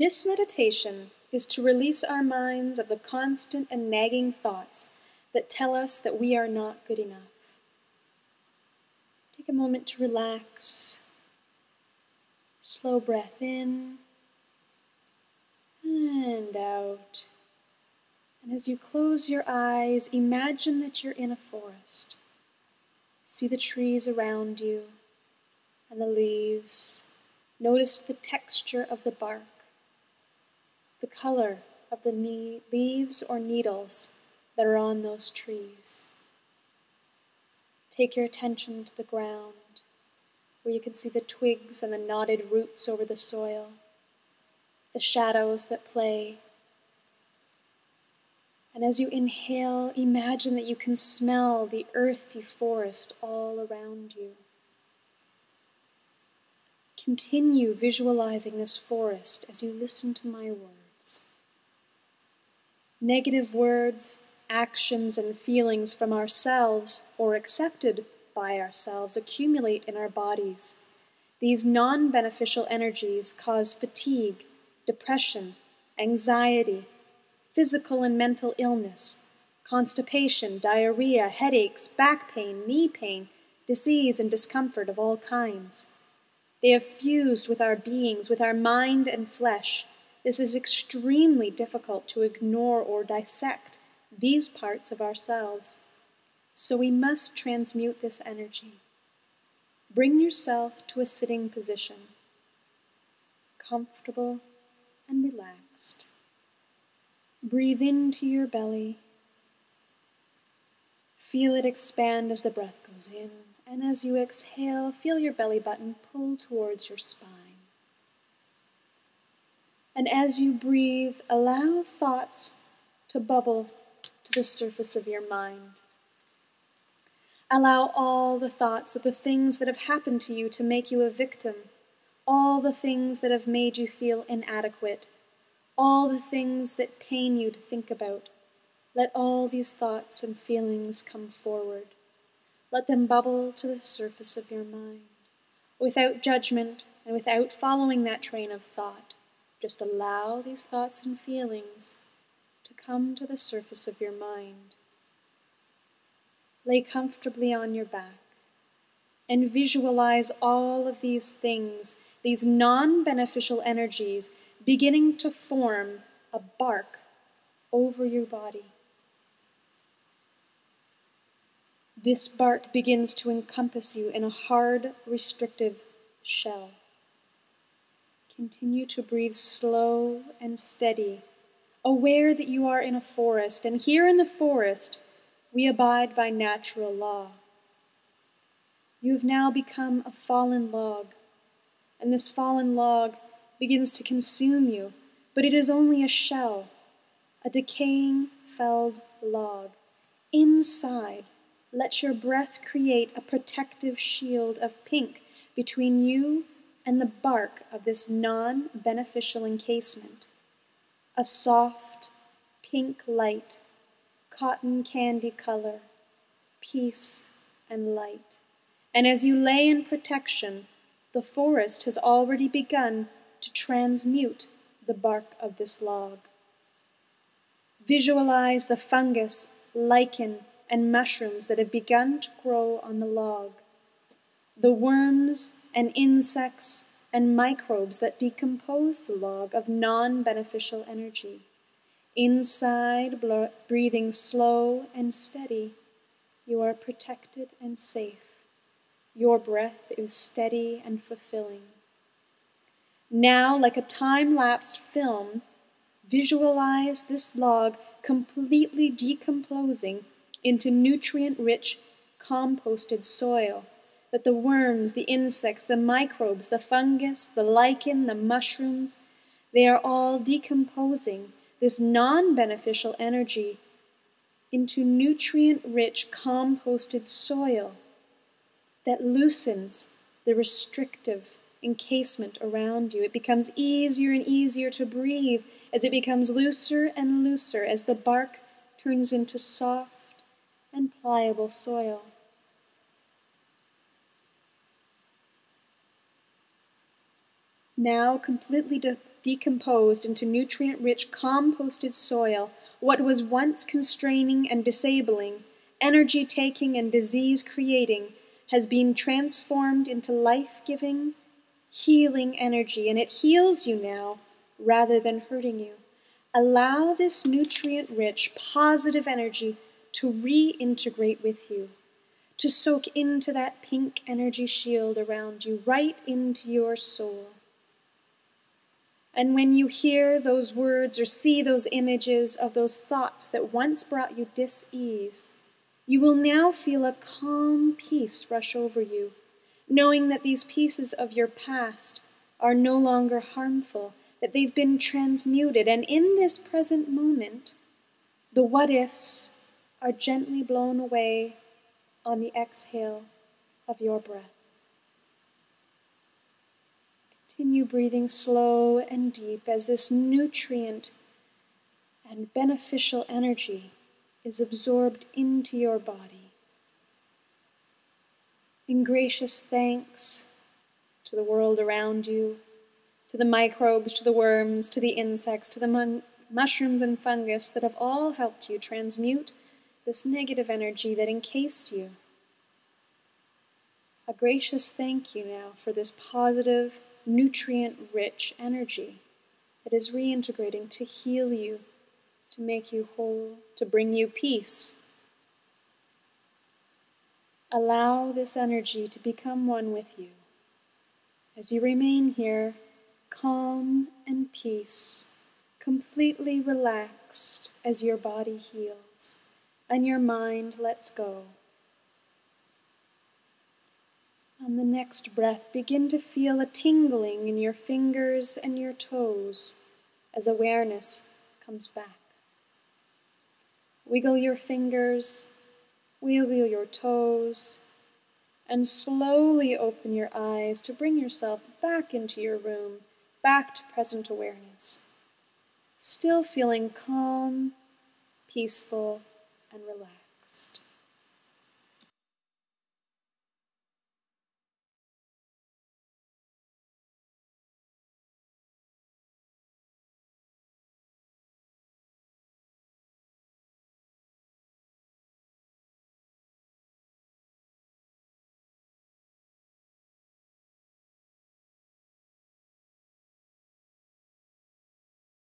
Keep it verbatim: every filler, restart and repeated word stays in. This meditation is to release our minds of the constant and nagging thoughts that tell us that we are not good enough. Take a moment to relax. Slow breath in and out. And as you close your eyes, imagine that you're in a forest. See the trees around you and the leaves. Notice the texture of the bark, the color of the leaves or needles that are on those trees. Take your attention to the ground, where you can see the twigs and the knotted roots over the soil, the shadows that play. And as you inhale, imagine that you can smell the earthy forest all around you. Continue visualizing this forest as you listen to my words. Negative words, actions, and feelings from ourselves or accepted by ourselves accumulate in our bodies. These non-beneficial energies cause fatigue, depression, anxiety, physical and mental illness, constipation, diarrhea, headaches, back pain, knee pain, disease and discomfort of all kinds. They have fused with our beings, with our mind and flesh. This is extremely difficult to ignore or dissect these parts of ourselves. So we must transmute this energy. Bring yourself to a sitting position, comfortable and relaxed. Breathe into your belly. Feel it expand as the breath goes in, and as you exhale, feel your belly button pull towards your spine. And as you breathe, allow thoughts to bubble to the surface of your mind. Allow all the thoughts of the things that have happened to you to make you a victim, all the things that have made you feel inadequate, all the things that pain you to think about. Let all these thoughts and feelings come forward. Let them bubble to the surface of your mind, without judgment and without following that train of thought. Just allow these thoughts and feelings to come to the surface of your mind. Lay comfortably on your back and visualize all of these things, these non-beneficial energies, beginning to form a bark over your body. This bark begins to encompass you in a hard, restrictive shell. Continue to breathe slow and steady, aware that you are in a forest, and here in the forest, we abide by natural law. You have now become a fallen log, and this fallen log begins to consume you, but it is only a shell, a decaying, felled log. Inside, let your breath create a protective shield of pink between you and the bark of this non-beneficial encasement. A soft, pink light, cotton candy color, peace and light. And as you lay in protection, the forest has already begun to transmute the bark of this log. Visualize the fungus, lichen, and mushrooms that have begun to grow on the log, the worms and insects and microbes that decompose the log of non-beneficial energy. Inside, breathing slow and steady, you are protected and safe. Your breath is steady and fulfilling. Now, like a time-lapsed film, visualize this log completely decomposing into nutrient-rich, composted soil that the worms, the insects, the microbes, the fungus, the lichen, the mushrooms, they are all decomposing this non-beneficial energy into nutrient-rich composted soil that loosens the restrictive encasement around you. It becomes easier and easier to breathe as it becomes looser and looser as the bark turns into soft and pliable soil. Now completely de- decomposed into nutrient-rich composted soil, what was once constraining and disabling, energy-taking and disease-creating, has been transformed into life-giving, healing energy, and it heals you now rather than hurting you. Allow this nutrient-rich, positive energy to reintegrate with you, to soak into that pink energy shield around you, right into your soul. And when you hear those words or see those images of those thoughts that once brought you dis-ease, you will now feel a calm peace rush over you, knowing that these pieces of your past are no longer harmful, that they've been transmuted. And in this present moment, the what-ifs are gently blown away on the exhale of your breath. Continue breathing slow and deep as this nutrient and beneficial energy is absorbed into your body. In gracious thanks to the world around you, to the microbes, to the worms, to the insects, to the mushrooms and fungus that have all helped you transmute this negative energy that encased you. A gracious thank you now for this positive, nutrient-rich energy that is reintegrating to heal you, to make you whole, to bring you peace. Allow this energy to become one with you as you remain here, calm and peace, completely relaxed as your body heals and your mind lets go. On the next breath, begin to feel a tingling in your fingers and your toes as awareness comes back. Wiggle your fingers, wiggle your toes, and slowly open your eyes to bring yourself back into your room, back to present awareness, still feeling calm, peaceful, and relaxed.